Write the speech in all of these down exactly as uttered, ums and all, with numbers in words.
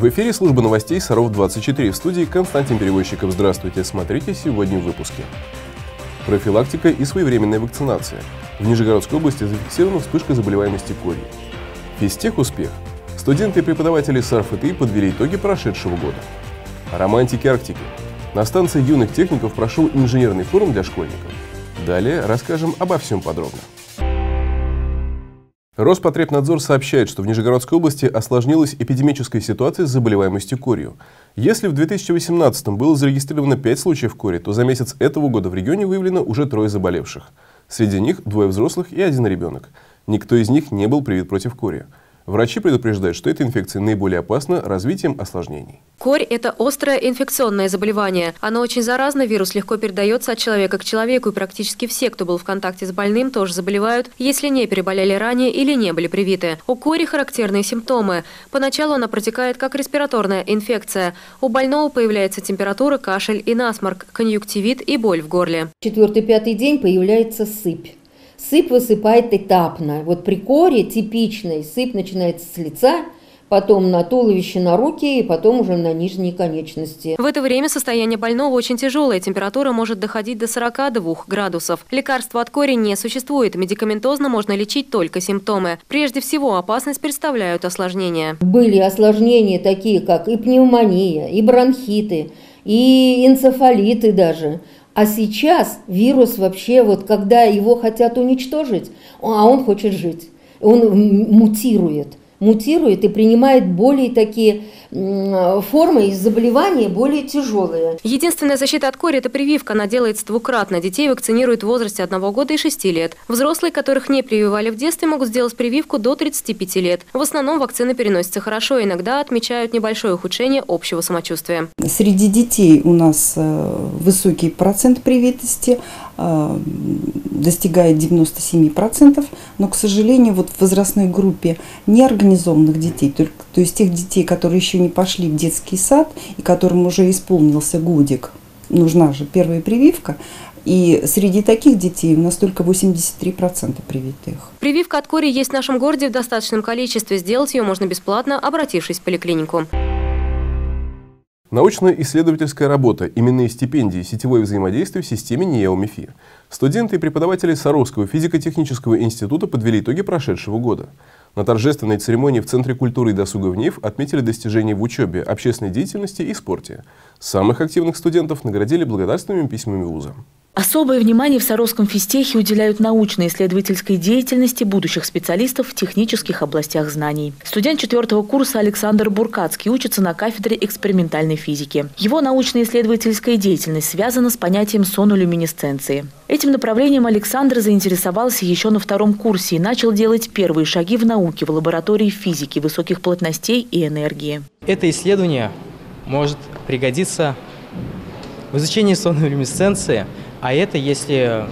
В эфире служба новостей Саров двадцать четыре, в студии Константин Перевозчиков. Здравствуйте, смотрите сегодня в выпуске. Профилактика и своевременная вакцинация. В Нижегородской области зафиксирована вспышка заболеваемости кори. Физтех успех. Студенты и преподаватели САРФ ТИ подвели итоги прошедшего года. Романтики Арктики. На станции юных техников прошел инженерный форум для школьников. Далее расскажем обо всем подробно. Роспотребнадзор сообщает, что в Нижегородской области осложнилась эпидемическая ситуация с заболеваемостью корью. Если в две тысячи восемнадцатом было зарегистрировано пять случаев кори, то за месяц этого года в регионе выявлено уже трое заболевших. Среди них двое взрослых и один ребенок. Никто из них не был привит против кори. Врачи предупреждают, что эта инфекция наиболее опасна развитием осложнений. Корь – это острое инфекционное заболевание. Оно очень заразно, вирус легко передается от человека к человеку, и практически все, кто был в контакте с больным, тоже заболевают, если не переболели ранее или не были привиты. У кори характерные симптомы. Поначалу она протекает как респираторная инфекция. У больного появляется температура, кашель и насморк, конъюнктивит и боль в горле. Четвертый-пятый день появляется сыпь. Сыпь высыпает этапно. Вот при коре типичной сыпь начинается с лица, потом на туловище, на руки и потом уже на нижние конечности. В это время состояние больного очень тяжелое. Температура может доходить до сорока двух градусов. Лекарства от кори не существует. Медикаментозно можно лечить только симптомы. Прежде всего опасность представляют осложнения. Были осложнения такие, как и пневмония, и бронхиты, и энцефалиты даже. А сейчас вирус вообще, вот когда его хотят уничтожить, а он хочет жить, он мутирует, мутирует и принимает более такие формы и заболевания более тяжелые. Единственная защита от кори – это прививка. Она делается двукратно. Детей вакцинируют в возрасте одного года и шести лет. Взрослые, которых не прививали в детстве, могут сделать прививку до тридцати пяти лет. В основном вакцины переносятся хорошо, иногда отмечают небольшое ухудшение общего самочувствия. Среди детей у нас высокий процент привитости, достигает девяноста семи процентов, но, к сожалению, вот в возрастной группе неорганизованных детей, то есть тех детей, которые еще не пошли в детский сад и которым уже исполнился годик, нужна же первая прививка. И среди таких детей у нас только восемьдесят три процента привитых. Прививка от кори есть в нашем городе в достаточном количестве. Сделать ее можно бесплатно, обратившись в поликлинику. Научно-исследовательская работа, именные стипендии, сетевое взаимодействие в системе НЕО-МИФИ. Студенты и преподаватели Саровского физико-технического института подвели итоги прошедшего года. На торжественной церемонии в Центре культуры и досуга ВНИФ отметили достижения в учебе, общественной деятельности и спорте. Самых активных студентов наградили благодарственными письмами вуза. Особое внимание в Саровском физтехе уделяют научно-исследовательской деятельности будущих специалистов в технических областях знаний. Студент четвертого курса Александр Буркацкий учится на кафедре экспериментальной физики. Его научно-исследовательская деятельность связана с понятием сонолюминесценции. Этим направлением Александр заинтересовался еще на втором курсе и начал делать первые шаги в науке в лаборатории физики высоких плотностей и энергии. Это исследование может пригодиться в изучении сонолюминесценции. А это, если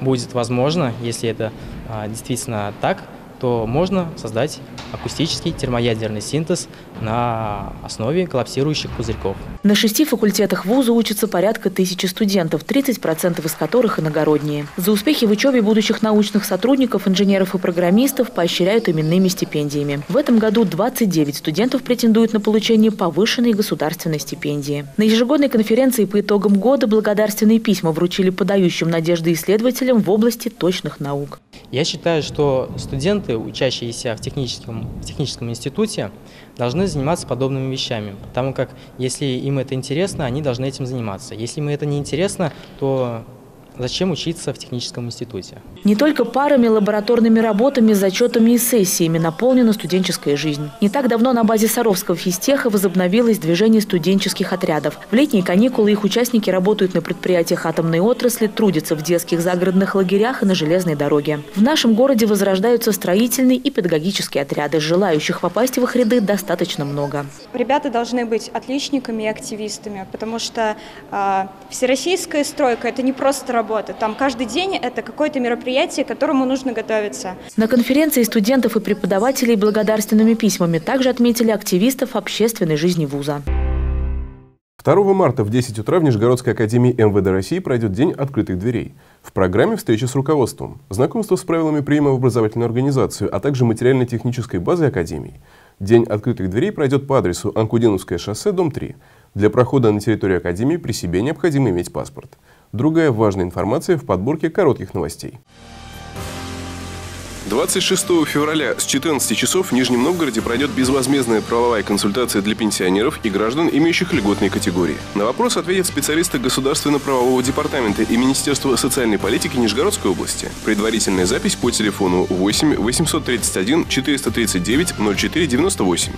будет возможно, если это а, действительно так, то можно создать акустический термоядерный синтез на основе коллапсирующих пузырьков. На шести факультетах вуза учатся порядка тысячи студентов, тридцать процентов из которых иногородние. За успехи в учебе будущих научных сотрудников, инженеров и программистов поощряют именными стипендиями. В этом году двадцать девять студентов претендуют на получение повышенной государственной стипендии. На ежегодной конференции по итогам года благодарственные письма вручили подающим надежды исследователям в области точных наук. Я считаю, что студенты, учащиеся в техническом, в техническом институте, должны заниматься подобными вещами, потому как если им это интересно, они должны этим заниматься. Если им это не интересно, то зачем учиться в техническом институте? Не только парами, лабораторными работами, зачетами и сессиями наполнена студенческая жизнь. Не так давно на базе Саровского физтеха возобновилось движение студенческих отрядов. В летние каникулы их участники работают на предприятиях атомной отрасли, трудятся в детских загородных лагерях и на железной дороге. В нашем городе возрождаются строительные и педагогические отряды. Желающих попасть в их ряды достаточно много. Ребята должны быть отличниками и активистами, потому что э, всероссийская стройка – это не просто работа. Там каждый день это какое-то мероприятие, к которому нужно готовиться. На конференции студентов и преподавателей благодарственными письмами также отметили активистов общественной жизни вуза. второго марта в десять утра в Нижегородской академии МВД России пройдет День открытых дверей. В программе встреча с руководством, знакомство с правилами приема в образовательную организацию, а также материально-технической базой академии. День открытых дверей пройдет по адресу Анкудиновское шоссе, дом три. Для прохода на территорию Академии при себе необходимо иметь паспорт. Другая важная информация в подборке коротких новостей. двадцать шестого февраля с четырнадцати часов в Нижнем Новгороде пройдет безвозмездная правовая консультация для пенсионеров и граждан, имеющих льготные категории. На вопрос ответят специалисты Государственно-правового департамента и Министерства социальной политики Нижегородской области. Предварительная запись по телефону восемь восемьсот тридцать один четыреста тридцать девять ноль четыре девяносто восемь.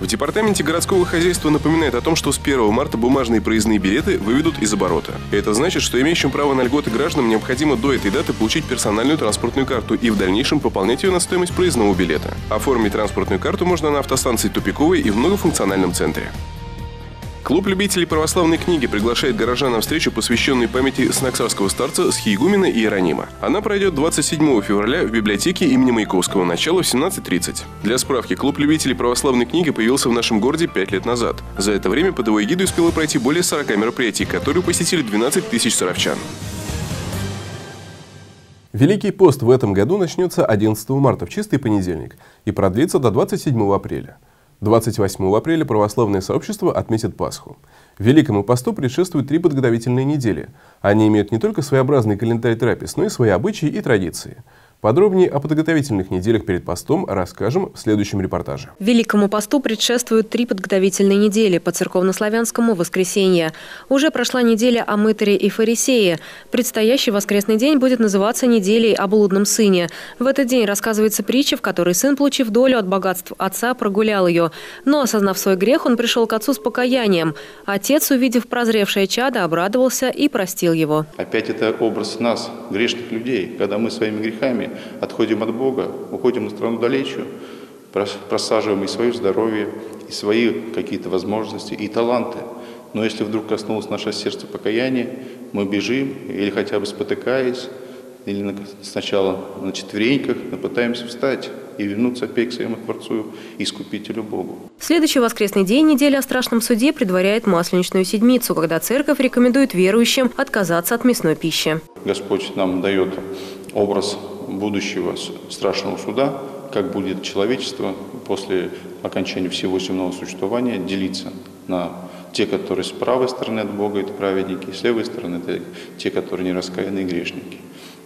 В департаменте городского хозяйства напоминает о том, что с первого марта бумажные проездные билеты выведут из оборота. Это значит, что имеющим право на льготы гражданам необходимо до этой даты получить персональную транспортную карту и в дальнейшем пополнять ее на стоимость проездного билета. Оформить транспортную карту можно на автостанции Тупиковой и в многофункциональном центре. Клуб любителей православной книги приглашает горожан на встречу, посвященную памяти снаксарского старца Схиегумена Иеронима. Она пройдет двадцать седьмого февраля в библиотеке имени Маяковского, начало в семнадцать тридцать. Для справки, клуб любителей православной книги появился в нашем городе пять лет назад. За это время под его эгидой успело пройти более сорока мероприятий, которые посетили двенадцать тысяч саровчан. Великий пост в этом году начнется одиннадцатого марта в чистый понедельник и продлится до двадцать седьмого апреля. двадцать восьмого апреля православное сообщество отметит Пасху. Великому посту предшествуют три подготовительные недели. Они имеют не только своеобразный календарь трапез, но и свои обычаи и традиции. Подробнее о подготовительных неделях перед постом расскажем в следующем репортаже. Великому посту предшествуют три подготовительные недели по церковнославянскому воскресенье. Уже прошла неделя о мытаре и фарисее. Предстоящий воскресный день будет называться неделей о блудном сыне. В этот день рассказывается притча, в которой сын, получив долю от богатств отца, прогулял ее. Но, осознав свой грех, он пришел к отцу с покаянием. Отец, увидев прозревшее чадо, обрадовался и простил его. Опять это образ нас, грешных людей, когда мы своими грехами отходим от Бога, уходим на страну далечью, просаживаем и свое здоровье, и свои какие-то возможности, и таланты. Но если вдруг коснулось наше сердце покаяния, мы бежим, или хотя бы спотыкаясь, или сначала на четвереньках, но пытаемся встать и вернуться опять к своему Творцу и Искупителю Богу. Следующий воскресный день недели о страшном суде предваряет Масленичную седмицу, когда церковь рекомендует верующим отказаться от мясной пищи. Господь нам дает образ будущего страшного суда, как будет человечество после окончания всего земного существования делиться на те, которые с правой стороны от Бога, это праведники, и с левой стороны, это те, которые не раскаянные, грешники.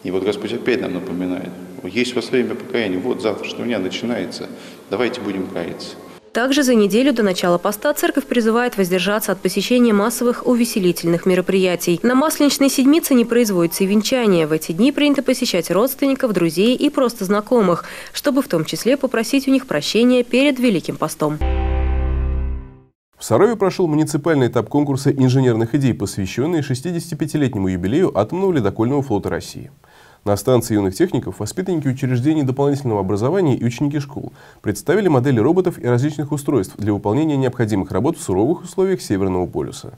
И вот Господь опять нам напоминает, есть у вас время покаяния, вот завтрашнего дня начинается, давайте будем каяться. Также за неделю до начала поста церковь призывает воздержаться от посещения массовых увеселительных мероприятий. На Масленичной седмице не производится и венчание. В эти дни принято посещать родственников, друзей и просто знакомых, чтобы в том числе попросить у них прощения перед Великим постом. В Сарове прошел муниципальный этап конкурса инженерных идей, посвященный шестидесятипятилетнему юбилею атомного ледокольного флота России. На станции юных техников воспитанники учреждений дополнительного образования и ученики школ представили модели роботов и различных устройств для выполнения необходимых работ в суровых условиях Северного полюса.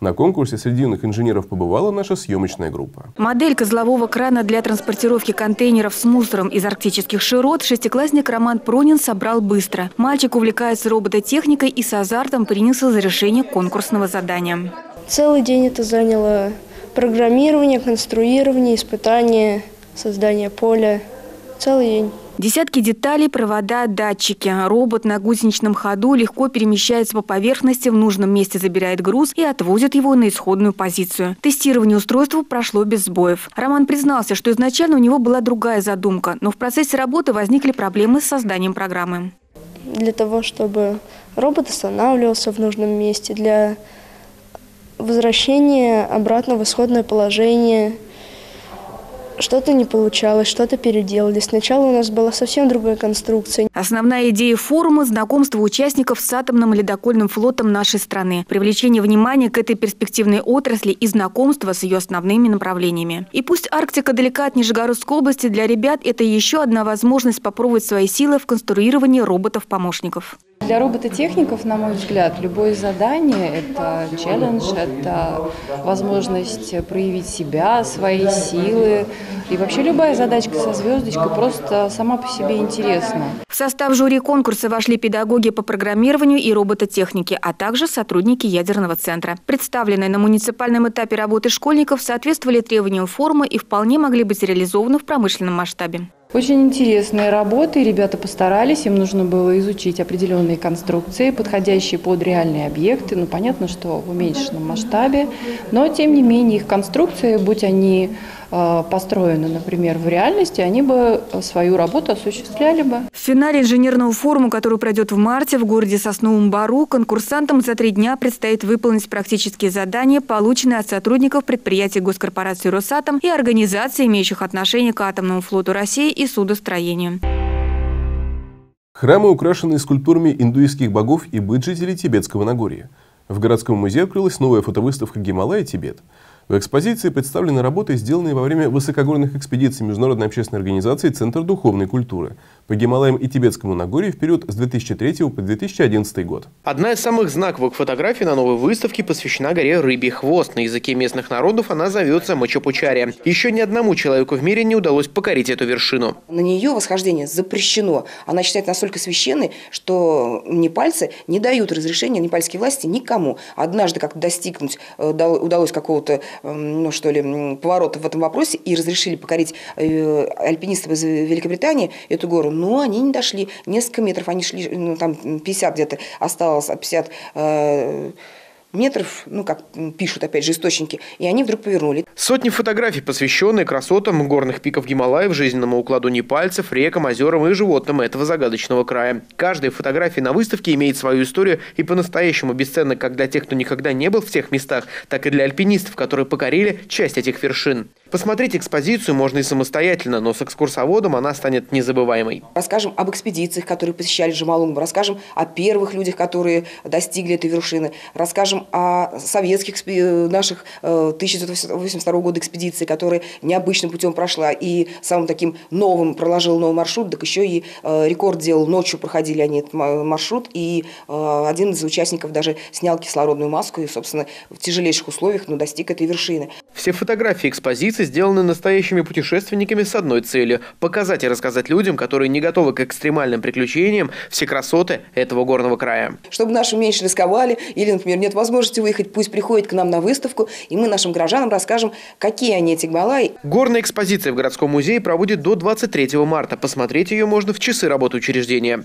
На конкурсе среди юных инженеров побывала наша съемочная группа. Модель козлового крана для транспортировки контейнеров с мусором из арктических широт шестиклассник Роман Пронин собрал быстро. Мальчик увлекается робототехникой и с азартом принялся за решение конкурсного задания. Целый день это заняло. Программирование, конструирование, испытание, создание поля. Целый день. Десятки деталей, провода, датчики. Робот на гусеничном ходу легко перемещается по поверхности, в нужном месте забирает груз и отвозит его на исходную позицию. Тестирование устройства прошло без сбоев. Роман признался, что изначально у него была другая задумка, но в процессе работы возникли проблемы с созданием программы. Для того, чтобы робот останавливался в нужном месте, для возвращение обратно в исходное положение. Что-то не получалось, что-то переделали. Сначала у нас была совсем другая конструкция. Основная идея форума – знакомство участников с атомным ледокольным флотом нашей страны, привлечение внимания к этой перспективной отрасли и знакомство с ее основными направлениями. И пусть Арктика далека от Нижегородской области, для ребят это еще одна возможность попробовать свои силы в конструировании роботов-помощников. Для робототехников, на мой взгляд, любое задание – это челлендж, это возможность проявить себя, свои силы. И вообще любая задачка со звездочкой просто сама по себе интересна. В состав жюри конкурса вошли педагоги по программированию и робототехнике, а также сотрудники ядерного центра. Представленные на муниципальном этапе работы школьников соответствовали требованиям форума и вполне могли быть реализованы в промышленном масштабе. Очень интересные работы, ребята постарались, им нужно было изучить определенные конструкции, подходящие под реальные объекты, ну понятно, что в уменьшенном масштабе, но тем не менее их конструкции, будь они построены, например, в реальности, они бы свою работу осуществляли бы. В финале инженерного форума, который пройдет в марте в городе Сосновом Бору, конкурсантам за три дня предстоит выполнить практические задания, полученные от сотрудников предприятий госкорпорации «Росатом» и организаций, имеющих отношение к атомному флоту России и судостроению. Храмы украшены скульптурами индуистских богов и быт жителей Тибетского Нагорья. В городском музее открылась новая фотовыставка «Гималая. Тибет». В экспозиции представлены работы, сделанные во время высокогорных экспедиций Международной общественной организации «Центр духовной культуры» по Гималаям и Тибетскому Нагорью в период с две тысячи третьего по две тысячи одиннадцатый год. Одна из самых знаковых фотографий на новой выставке посвящена горе Рыбий Хвост. На языке местных народов она зовется Мачапучари. Еще ни одному человеку в мире не удалось покорить эту вершину. На нее восхождение запрещено. Она считается настолько священной, что непальцы не дают разрешения, непальские власти, никому. Однажды как-то достигнуть удалось какого-то, ну что ли, поворот в этом вопросе, и разрешили покорить альпинистов из Великобритании эту гору, но они не дошли. Несколько метров они шли, ну, там пятьдесят где-то осталось, от пятидесяти э, метров, ну как пишут опять же источники, и они вдруг повернули. Сотни фотографий, посвященные красотам горных пиков Гималаев, жизненному укладу непальцев, рекам, озерам и животным этого загадочного края. Каждая фотография на выставке имеет свою историю и по-настоящему бесценна как для тех, кто никогда не был в тех местах, так и для альпинистов, которые покорили часть этих вершин. Посмотреть экспозицию можно и самостоятельно, но с экскурсоводом она станет незабываемой. Расскажем об экспедициях, которые посещали Джомолунгму, расскажем о первых людях, которые достигли этой вершины, расскажем о советских наших тысяча девятьсот восемьдесят второго года экспедиции, которая необычным путем прошла и самым таким новым проложила новый маршрут, так еще и рекорд делал. Ночью проходили они этот маршрут, и один из участников даже снял кислородную маску и, собственно, в тяжелейших условиях, но достиг этой вершины. Все фотографии экспозиции сделаны настоящими путешественниками с одной целью – показать и рассказать людям, которые не готовы к экстремальным приключениям, все красоты этого горного края. Чтобы наши меньше рисковали или, например, нет возможности выехать, пусть приходят к нам на выставку, и мы нашим горожанам расскажем, какие они эти Гималаи. Горная экспозиция в городском музее проводит до двадцать третьего марта. Посмотреть ее можно в часы работы учреждения.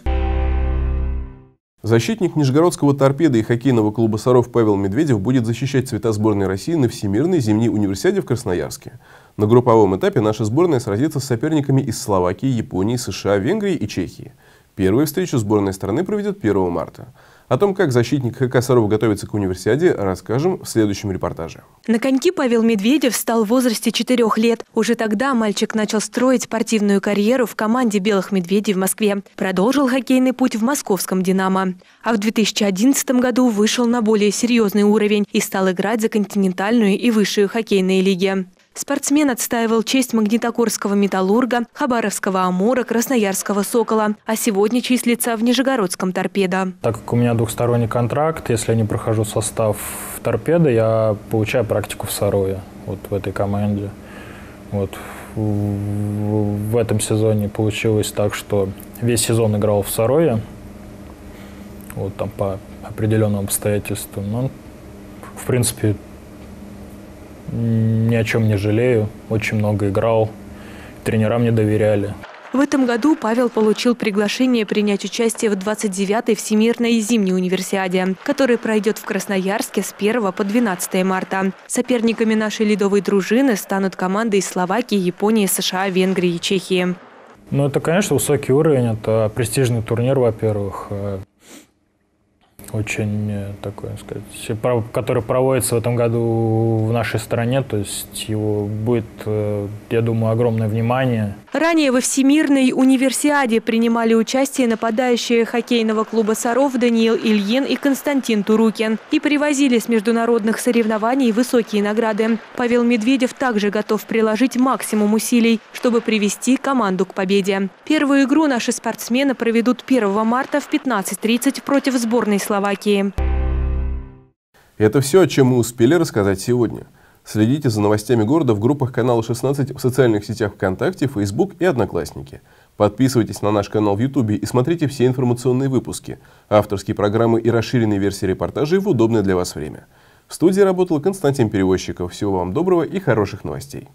Защитник Нижегородского торпедо и хоккейного клуба «Саров» Павел Медведев будет защищать цвета сборной России на Всемирной зимней универсиаде в Красноярске. На групповом этапе наша сборная сразится с соперниками из Словакии, Японии, США, Венгрии и Чехии. Первую встречу сборной страны проведет первого марта. О том, как защитник ХК «Саров» готовится к универсиаде, расскажем в следующем репортаже. На коньки Павел Медведев стал в возрасте четырёх лет. Уже тогда мальчик начал строить спортивную карьеру в команде «Белых медведей» в Москве. Продолжил хоккейный путь в московском «Динамо». А в две тысячи одиннадцатом году вышел на более серьезный уровень и стал играть за континентальную и высшую хоккейные лиги. Спортсмен отстаивал честь магнитогорского «Металлурга», хабаровского «Амура», красноярского «Сокола», а сегодня числится в нижегородском «Торпедо». Так как у меня двухсторонний контракт, если я не прохожу состав в «Торпедо», я получаю практику в «Сарове», вот в этой команде. Вот. В этом сезоне получилось так, что весь сезон играл в «Сарове», вот там по определенным обстоятельствам. Но, в принципе, ни о чем не жалею, очень много играл, тренерам не доверяли. В этом году Павел получил приглашение принять участие в двадцать девятой Всемирной зимней универсиаде, которая пройдет в Красноярске с первого по двенадцатое марта. Соперниками нашей ледовой дружины станут команды из Словакии, Японии, США, Венгрии и Чехии. Ну, это, конечно, высокий уровень, это престижный турнир, во-первых. Очень такой, сказать, который проводится в этом году в нашей стране, то есть его будет, я думаю, огромное внимание. Ранее во Всемирной универсиаде принимали участие нападающие хоккейного клуба «Саров» Даниил Ильин и Константин Турукин и привозили с международных соревнований высокие награды. Павел Медведев также готов приложить максимум усилий, чтобы привести команду к победе. Первую игру наши спортсмены проведут первого марта в пятнадцать тридцать против сборной Словакии. Это все, о чем мы успели рассказать сегодня. Следите за новостями города в группах канала шестнадцать в социальных сетях ВКонтакте, Facebook и Одноклассники. Подписывайтесь на наш канал в Ютубе и смотрите все информационные выпуски, авторские программы и расширенные версии репортажей в удобное для вас время. В студии работал Константин Перевозчиков. Всего вам доброго и хороших новостей.